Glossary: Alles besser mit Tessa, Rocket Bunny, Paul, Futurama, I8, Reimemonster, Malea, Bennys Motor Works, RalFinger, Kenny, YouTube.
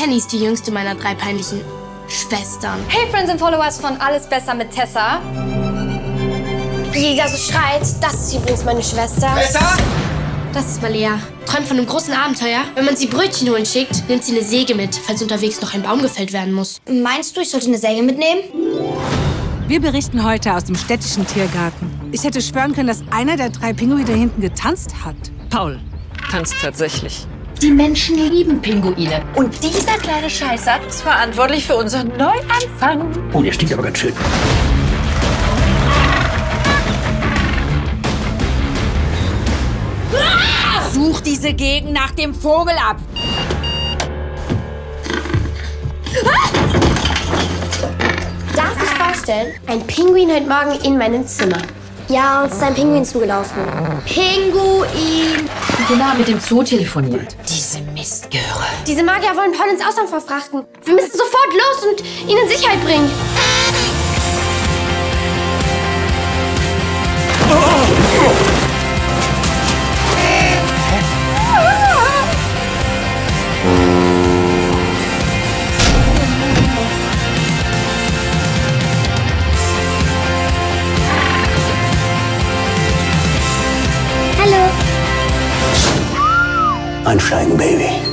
Kenny ist die jüngste meiner 3 peinlichen Schwestern. Hey Friends and Followers von Alles besser mit Tessa. Die da so schreit, das ist übrigens meine Schwester. Tessa? Das ist Malea. Träumt von einem großen Abenteuer. Wenn man sie Brötchen holen schickt, nimmt sie eine Säge mit, falls unterwegs noch ein Baum gefällt werden muss. Meinst du, ich sollte eine Säge mitnehmen? Wir berichten heute aus dem städtischen Tiergarten. Ich hätte schwören können, dass einer der 3 Pinguine da hinten getanzt hat. Paul tanzt tatsächlich. Die Menschen lieben Pinguine. Und dieser kleine Scheißer ist verantwortlich für unseren Neuanfang. Oh, der stinkt aber ganz schön. Such diese Gegend nach dem Vogel ab. Darf ich vorstellen, ein Pinguin heute Morgen in meinem Zimmer. Ja, uns ist ein Pinguin zugelaufen. Pinguin! Genau, mit dem Zoo telefoniert. Diese Mistgöre. Diese Magier wollen Paul ins Ausland verfrachten. Wir müssen sofort los und ihn in Sicherheit bringen. Anschlagen, Baby.